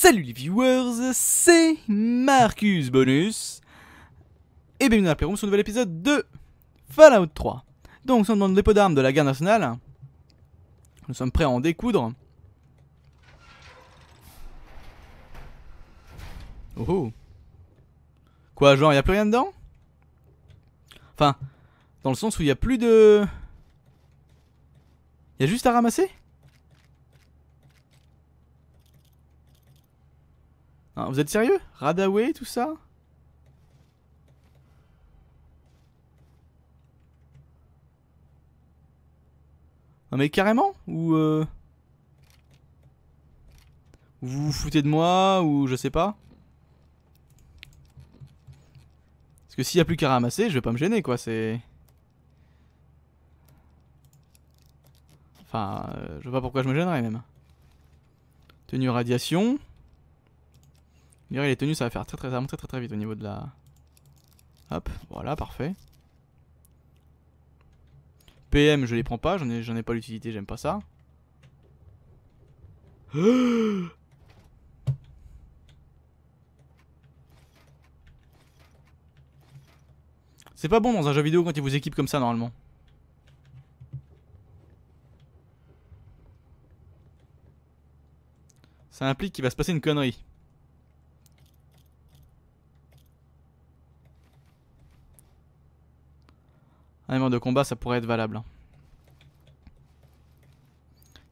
Salut les viewers, c'est Marcus Bonus et bienvenue dans la Playroom sur un nouvel épisode de Fallout 3. Donc nous sommes dans le dépôt d'armes de la garde nationale. Nous sommes prêts à en découdre. Oh. Quoi, genre y'a plus rien dedans? Enfin, dans le sens où y'a plus de... Y'a juste à ramasser? Hein, vous êtes sérieux? Radaway, tout ça? Non mais carrément? Ou vous vous foutez de moi? Ou je sais pas? Parce que s'il y a plus qu'à ramasser, je vais pas me gêner quoi, c'est... Enfin, je vois pas pourquoi je me gênerais même. Tenue radiation. D'ailleurs, les tenues ça va faire très vite au niveau de la... Hop, voilà, parfait. PM, je les prends pas, j'en ai pas l'utilité, j'aime pas ça. C'est pas bon dans un jeu vidéo quand ils vous équipent comme ça normalement. Ça implique qu'il va se passer une connerie. Un armure de combat, ça pourrait être valable.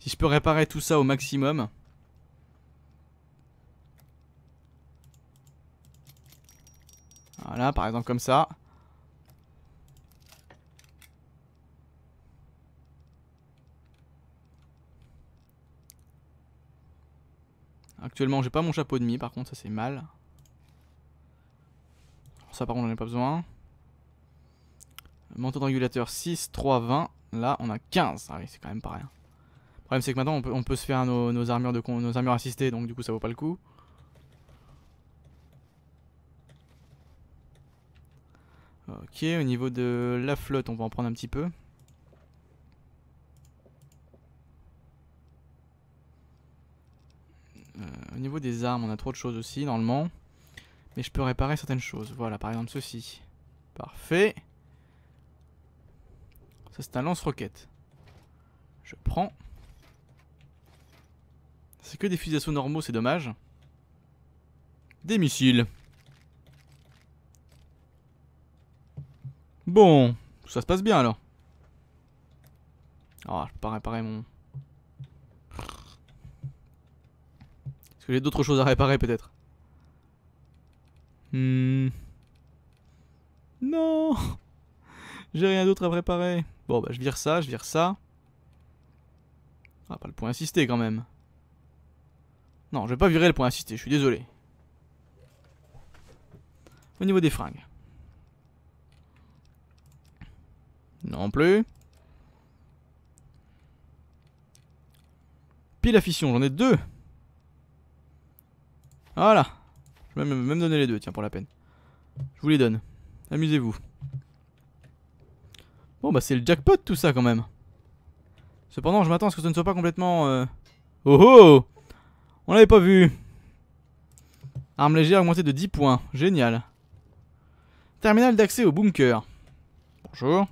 Si je peux réparer tout ça au maximum. Voilà, par exemple comme ça. Actuellement, j'ai pas mon chapeau de mie, par contre, ça c'est mal. Ça par contre, j'en ai pas besoin. Manteau de régulateur 6, 3, 20. Là, on a 15. Ah oui, c'est quand même pas rien. Le problème, c'est que maintenant, on peut se faire nos armures nos armures assistées, donc du coup, ça vaut pas le coup. Ok, au niveau de la flotte, on va en prendre un petit peu. Au niveau des armes, on a trop de choses aussi, normalement. Mais je peux réparer certaines choses. Voilà, par exemple, ceci. Parfait. Ça c'est un lance-roquette. Je prends. C'est que des fusils d'assaut normaux, c'est dommage. Des missiles. Bon, ça se passe bien alors. Ah, oh, je peux pas réparer mon... Est-ce que j'ai d'autres choses à réparer peut-être? Non. J'ai rien d'autre à préparer. Bon bah je vire ça, Ah, pas le point assisté quand même. Non, je vais pas virer le point assisté, je suis désolé. Au niveau des fringues. Non plus. Pile à fission, j'en ai deux. Voilà. Je vais même donner les deux, tiens, pour la peine. Je vous les donne. Amusez-vous. Bon bah c'est le jackpot tout ça quand même. Cependant je m'attends à ce que ce ne soit pas complètement... Oh oh! On l'avait pas vu. Arme légère augmentée de 10 points. Génial. Terminal d'accès au bunker. Bonjour.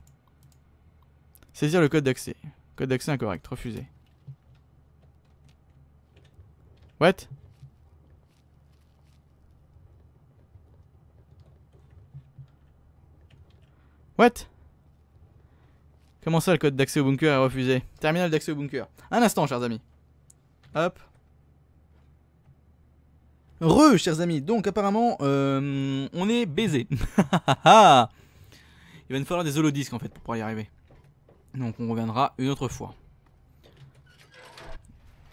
Saisir le code d'accès. Code d'accès incorrect. Refusé. What? What? Comment ça, le code d'accès au bunker est refusé? Terminal d'accès au bunker. Un instant, chers amis. Hop. Re, chers amis. Donc, apparemment, on est baisé. Il va nous falloir des holodisques, en fait, pour pouvoir y arriver. Donc, on reviendra une autre fois.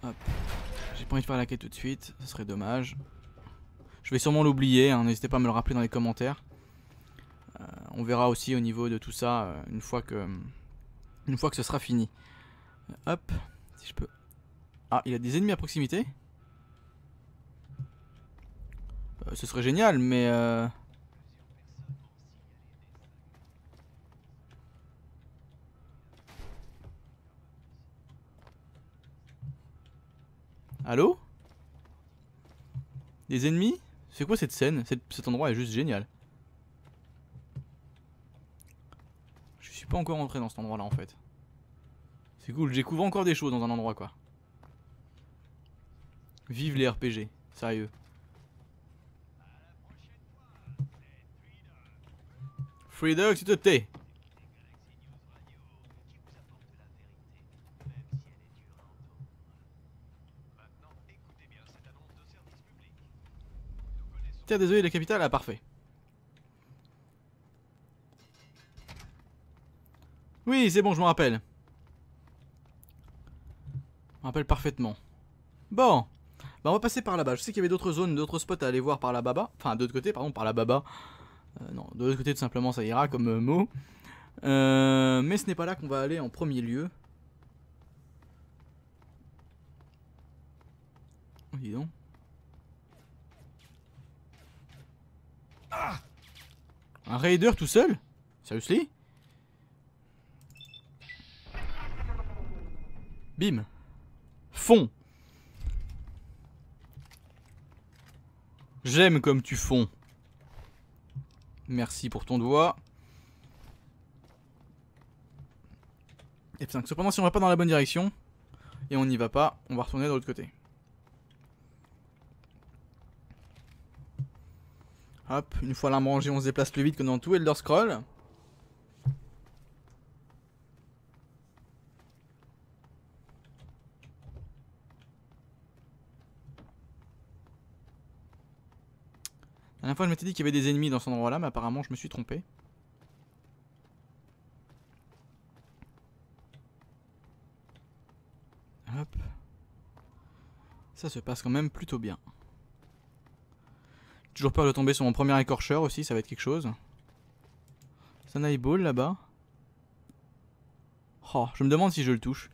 Hop. J'ai pas envie de faire la quête tout de suite. Ce serait dommage. Je vais sûrement l'oublier. Hein. N'hésitez pas à me le rappeler dans les commentaires. On verra aussi au niveau de tout ça, une fois que ce sera fini. Hop, si je peux... Ah, il a des ennemis à proximité. Ce serait génial, mais... Allô? Des ennemis? C'est quoi cette scène? Cet endroit est juste génial. Je suis pas encore entré dans cet endroit là en fait. C'est cool, je découvre encore des choses dans un endroit quoi. Vive les RPG, sérieux. Three Dogs, s'il te plaît. Tiens, désolé, la capitale, ah parfait. Oui, c'est bon, je m'en rappelle. Je m'en rappelle parfaitement. Bon, bah on va passer par là-bas. Je sais qu'il y avait d'autres zones, d'autres spots à aller voir par là-bas. Enfin, de l'autre côté, pardon, par là-bas. Non, de l'autre côté, tout simplement, ça ira comme mot. Mais ce n'est pas là qu'on va aller en premier lieu. Dis donc. Ah, un raider tout seul? Seriously? Bim. Fonds. J'aime comme tu fonds. Merci pour ton doigt. F5. Cependant, si on va pas dans la bonne direction, et on n'y va pas, on va retourner de l'autre côté. Hop, une fois l'arme rangée, on se déplace plus vite que dans tout Elder Scroll. La dernière fois, je m'étais dit qu'il y avait des ennemis dans cet endroit-là, mais apparemment, je me suis trompé. Hop. Ça se passe quand même plutôt bien. Toujours peur de tomber sur mon premier écorcheur aussi, ça va être quelque chose. C'est un eyeball là-bas. Oh, je me demande si je le touche.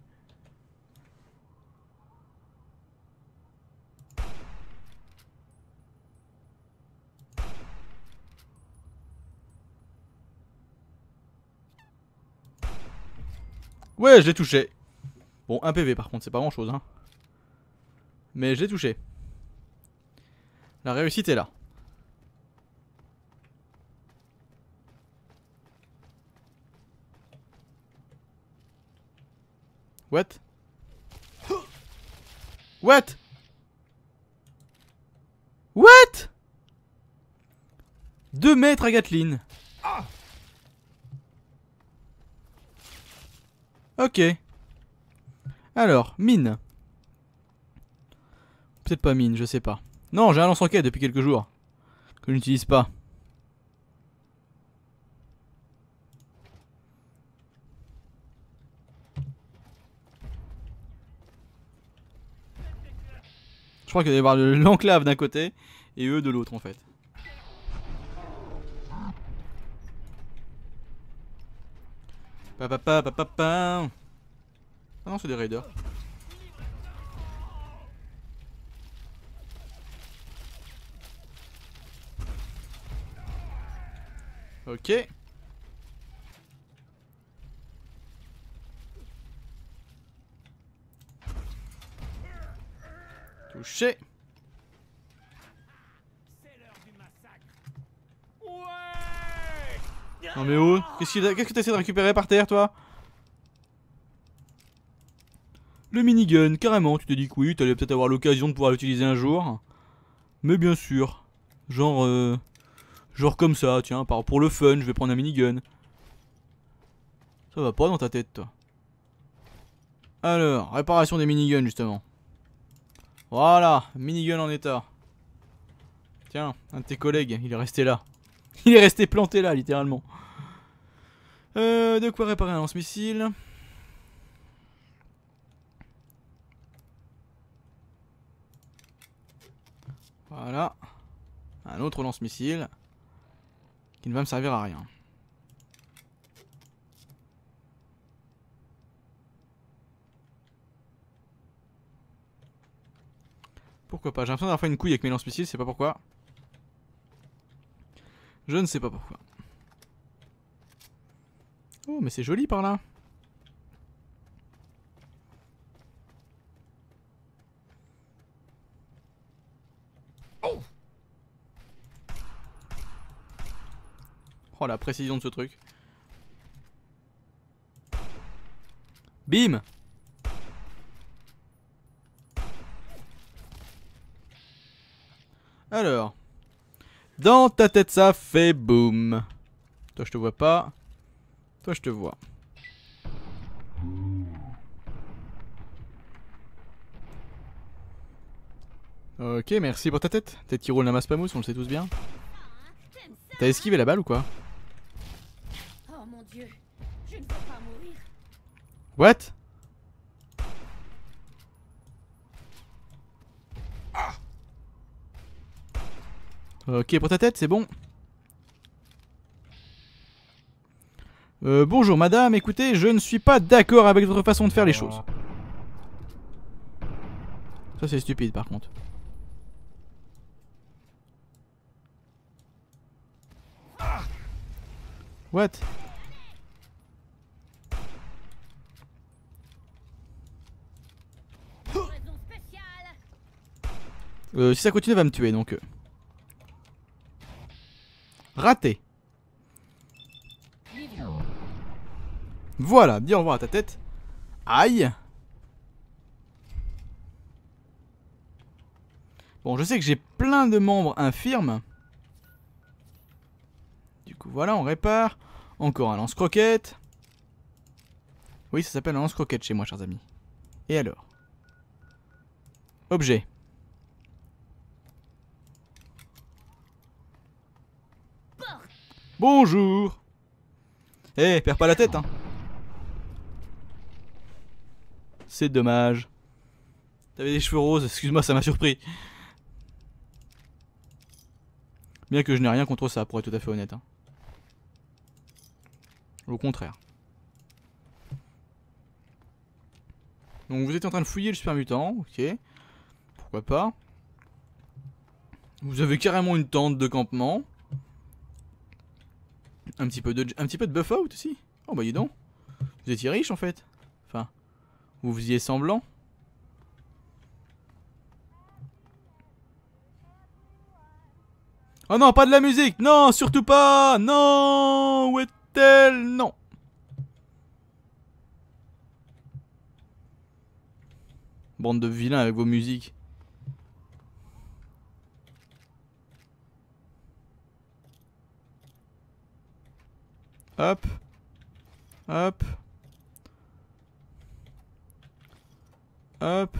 Ouais, je l'ai touché. Bon, un PV par contre, c'est pas grand chose hein. Mais je l'ai touché. La réussite est là. What? What? What? 2 mètres à Gatlin. Ok. Alors, mine. Peut-être pas mine, je sais pas. Non, j'ai un lance-roquettes depuis quelques jours. Que je n'utilise pas. Je crois qu'il doit y avoir l'enclave d'un côté et eux de l'autre en fait. Ah non, c'est des raiders. Ok. Touché. Non mais oh, qu'est-ce que t'essaies de récupérer par terre toi? Le minigun, carrément, tu t'es dit que oui, t'allais peut-être avoir l'occasion de pouvoir l'utiliser un jour. Mais bien sûr, genre comme ça, tiens, pour le fun, je vais prendre un minigun. Ça va pas dans ta tête toi. Alors, réparation des miniguns justement. Voilà, minigun en état. Tiens, un de tes collègues, il est resté là. Il est resté planté là, littéralement. De quoi réparer un lance-missile. Voilà. Un autre lance-missile. Qui ne va me servir à rien. Pourquoi pas, j'ai l'impression d'avoir fait une couille avec mes lance-missiles, je sais pas pourquoi. Je ne sais pas pourquoi. Oh mais c'est joli par là. Oh. Oh la précision de ce truc. Bim! Alors. Dans ta tête ça fait boum. Toi je te vois pas. Toi je te vois. Ok, merci pour ta tête. Tête qui roule la masse pamousse, on le sait tous bien. T'as esquivé la balle ou quoi? Oh mon dieu, je ne peux pas mourir. What? Ah. Ok, pour ta tête, c'est bon. Bonjour madame, écoutez, je ne suis pas d'accord avec votre façon de faire les choses. Ça c'est stupide par contre. What? Si ça continue, elle va me tuer donc. Raté. Voilà, dis au revoir à ta tête. Aïe. Bon, je sais que j'ai plein de membres infirmes. Du coup, voilà, on répare. Encore un lance-croquette. Oui, ça s'appelle un lance-croquette chez moi, chers amis. Et alors? Objet. Bonjour. Eh, hey, perds pas la tête, hein. C'est dommage. T'avais des cheveux roses, excuse-moi, ça m'a surpris. Bien que je n'ai rien contre ça, pour être tout à fait honnête. Hein. Au contraire. Donc vous êtes en train de fouiller le super mutant, ok. Pourquoi pas. Vous avez carrément une tente de campement. Un petit peu de buff out aussi. Oh bah dis donc. Vous étiez riche en fait. Enfin, vous faisiez semblant. Oh non, pas de la musique. Non, surtout pas. Non, où est-elle? Non. Bande de vilains avec vos musiques. Hop. Hop. Hop.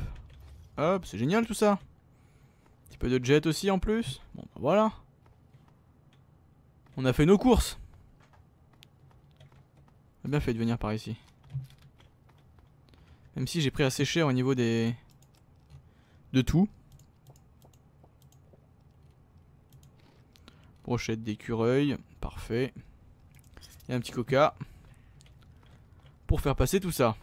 Hop, c'est génial tout ça. Un petit peu de jet aussi en plus. Bon bah voilà. On a fait nos courses. On a bien fait de venir par ici. Même si j'ai pris assez cher au niveau des... de tout. Brochette d'écureuil, parfait. Et un petit coca. Pour faire passer tout ça.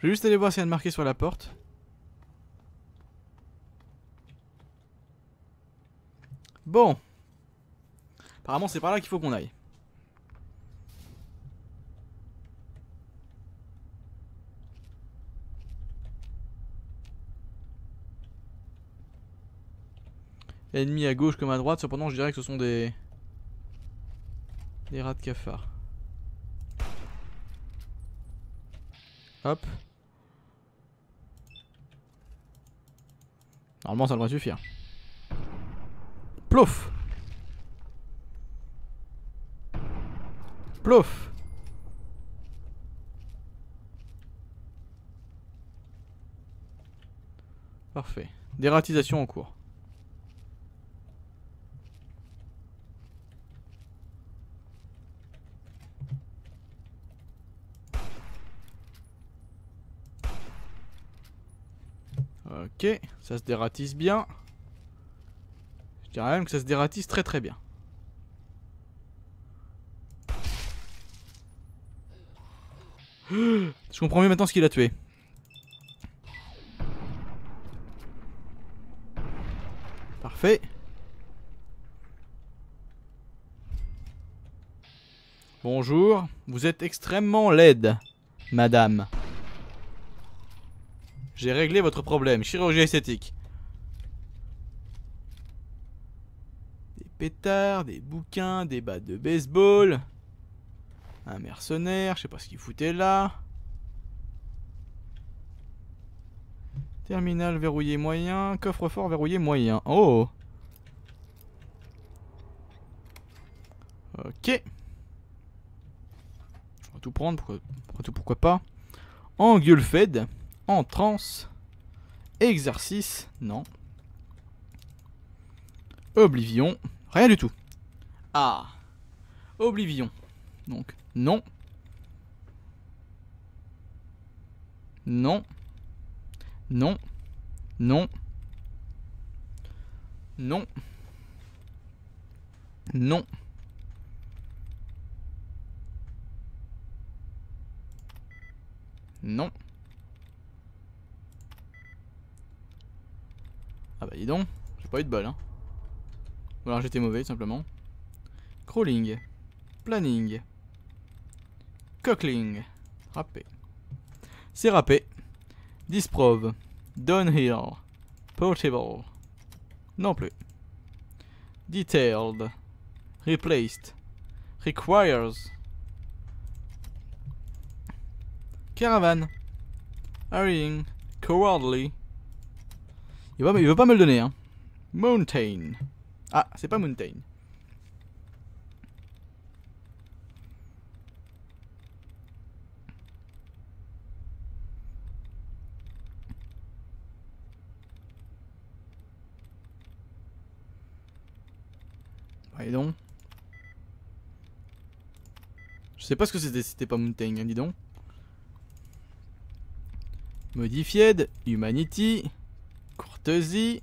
Je vais juste aller voir s'il y a de marqué sur la porte. Bon. Apparemment c'est par là qu'il faut qu'on aille. Ennemis à gauche comme à droite, cependant je dirais que ce sont des rats de cafard. Hop. Normalement ça devrait suffire. Plouf. Plouf. Parfait. Dératisation en cours. Ok, ça se dératisse bien. Je dirais même que ça se dératisse très très bien. Je comprends mieux maintenant ce qu'il a tué. Parfait. Bonjour, vous êtes extrêmement laide, madame. J'ai réglé votre problème, chirurgie esthétique. pétards, des bouquins, des battes de baseball. Un mercenaire, je sais pas ce qu'il foutait là. Terminal verrouillé moyen, coffre-fort verrouillé moyen. Oh! Ok. On va tout prendre, pourquoi pas. Engulfed, entrance, exercice, non. Oblivion, rien du tout. Ah! Oblivion. Donc, non. Non. Non. Non. Non. Non. Non. Ah bah dis donc, j'ai pas eu de bol hein. Ou alors j'étais mauvais tout simplement. Crawling. Planning. Cockling. Râpé. C'est râpé. Disprove. Downhill. Portable. Non plus. Detailed. Replaced. Requires. Caravan. Hurrying. Cowardly. Il veut pas me le donner hein. Mountain. Ah, c'est pas mountain. Dis donc. Je sais pas ce que c'était, c'était pas Mountain, hein, dis donc. Modified, Humanity, Courtesy.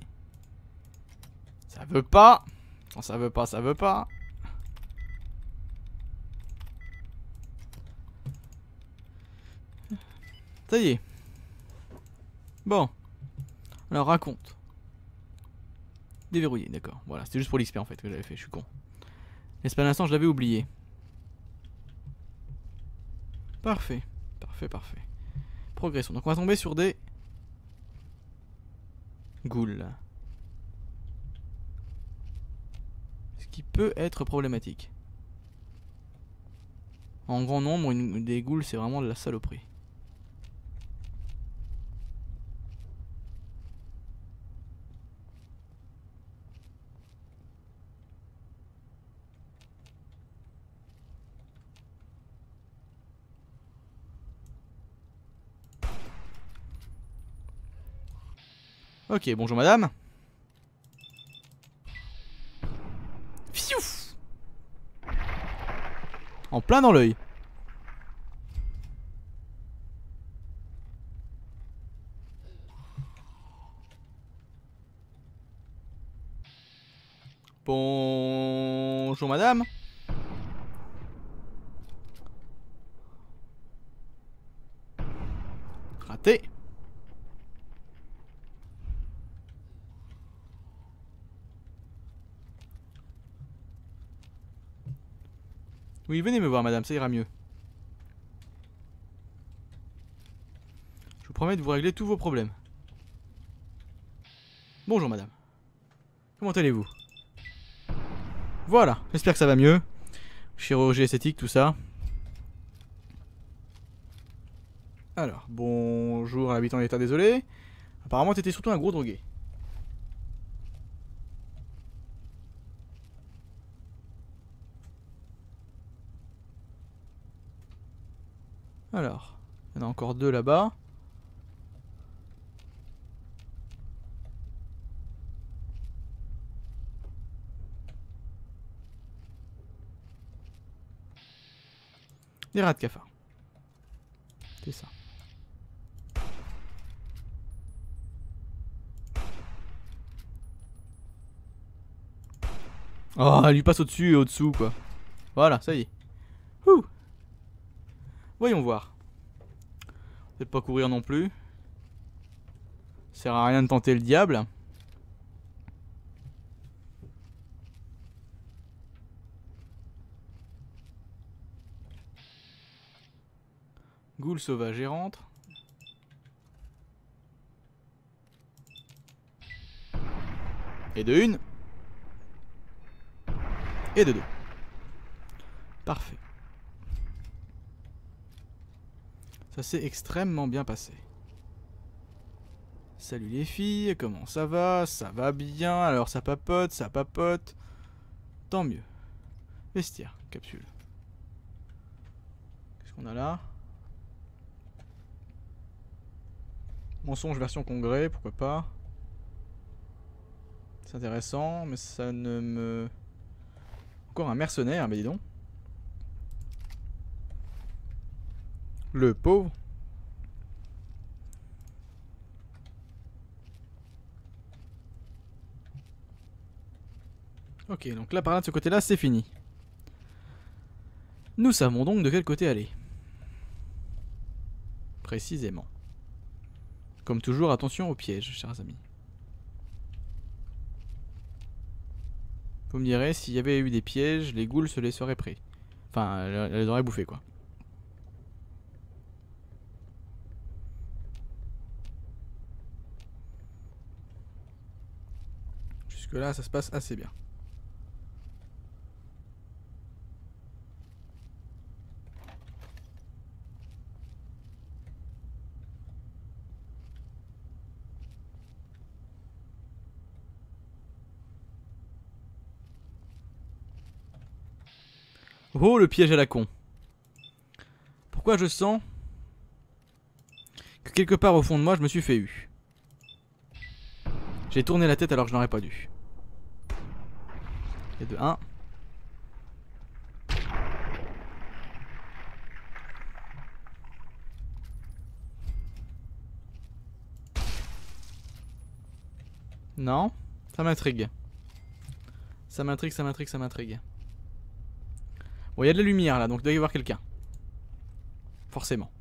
Ça veut pas. Non, ça veut pas, ça veut pas. Ça y est. Bon. Alors raconte. Déverrouillé, d'accord. Voilà, c'était juste pour l'XP en fait que j'avais fait, je suis con. L'XP à l'instant, je l'avais oublié. Parfait, parfait, parfait. Progressons. Donc on va tomber sur des ghouls. Ce qui peut être problématique. En grand nombre, des ghouls, c'est vraiment de la saloperie. Ok, bonjour madame. Fiouf! En plein dans l'œil. Bonjour madame. Raté. Oui, venez me voir madame, ça ira mieux. Je vous promets de vous régler tous vos problèmes. Bonjour madame. Comment allez-vous? Voilà, j'espère que ça va mieux. Chirurgie esthétique, tout ça. Alors, bonjour à l'habitant de l'état désolé. Apparemment t'étais surtout un gros drogué. Alors, il y en a encore deux là-bas. Des rats de cafard. C'est ça. Oh, elle lui passe au-dessus et au-dessous quoi. Voilà, ça y est. Ouh. Voyons voir. Peut-être pas courir non plus. Ça sert à rien de tenter le diable. Ghoul sauvage et rentre. Et de une. et de dos. Parfait. Ça s'est extrêmement bien passé. Salut les filles, comment ça va? Ça va bien, alors ça papote, ça papote. Tant mieux. Vestiaire, capsule. Qu'est-ce qu'on a là? Mensonge version congrès, pourquoi pas. C'est intéressant, mais ça ne me... Encore un mercenaire, mais dis donc. Le pauvre. Ok, donc là par là de ce côté là c'est fini. Nous savons donc de quel côté aller. Précisément. Comme toujours, attention aux pièges, chers amis. Vous me direz, s'il y avait eu des pièges, les ghouls se les seraient pris. Enfin, elles les auraient bouffés, quoi. Jusque là, ça se passe assez bien. Oh, le piège à la con. Pourquoi je sens que quelque part au fond de moi, je me suis fait eu. J'ai tourné la tête alors que je n'aurais pas dû. Et de 1. Non, ça m'intrigue. Ça m'intrigue, ça m'intrigue, ça m'intrigue. Bon, il y a de la lumière là, donc il doit y avoir quelqu'un. Forcément.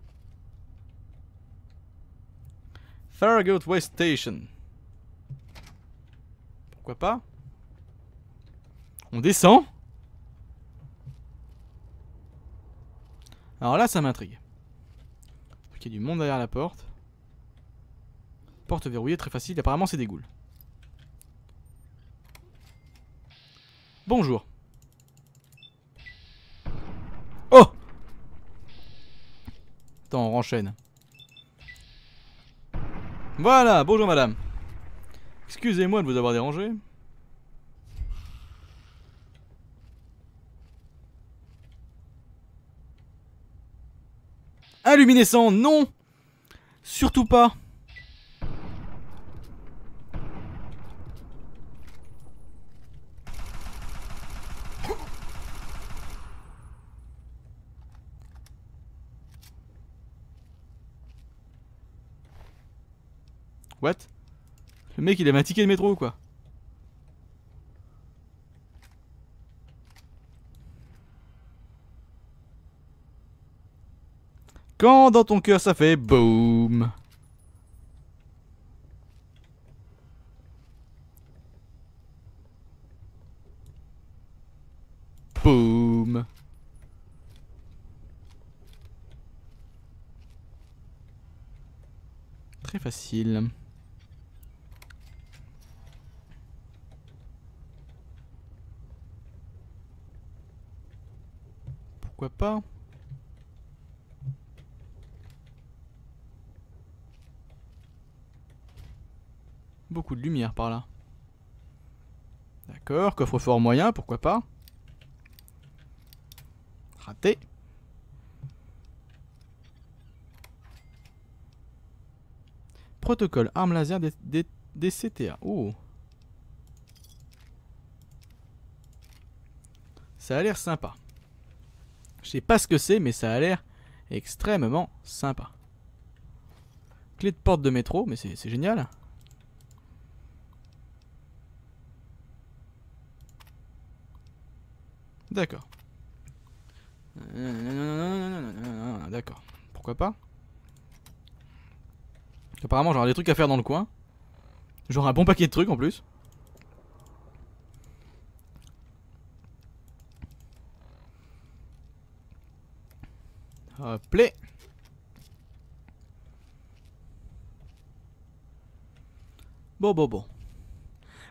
Farragut West Station. Pourquoi pas? On descend? Alors là, ça m'intrigue. Il y a du monde derrière la porte. Porte verrouillée, très facile. Apparemment, c'est des ghouls. Bonjour. Oh! Attends, on enchaîne. Voilà, bonjour madame. Excusez-moi de vous avoir dérangé. Illuminescent, non! Surtout pas! What? Le mec il avait un ticket de métro ou quoi? Quand dans ton cœur ça fait boum. Boum. Très facile. Pas. Beaucoup de lumière par là. D'accord, coffre-fort moyen, pourquoi pas. Raté. Protocole, arme laser des DCTA. Oh. Ça a l'air sympa. Je sais pas ce que c'est, mais ça a l'air extrêmement sympa. Clé de porte de métro, mais c'est génial. D'accord. D'accord. Pourquoi pas? Apparemment, j'aurai des trucs à faire dans le coin. J'aurai un bon paquet de trucs en plus. Play. Bon.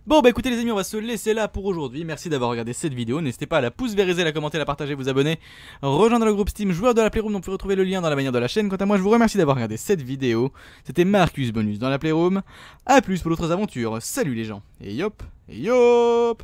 Bon bah écoutez les amis, on va se laisser là pour aujourd'hui. Merci d'avoir regardé cette vidéo, n'hésitez pas à la pouce vériser, la commenter, la partager, vous abonner, rejoindre le groupe Steam joueur de la Playroom dont vous pouvez retrouver le lien dans la bannière de la chaîne. Quant à moi, je vous remercie d'avoir regardé cette vidéo. C'était Marcus Bonus dans la Playroom. A plus pour d'autres aventures. Salut les gens. Et yop, et yop.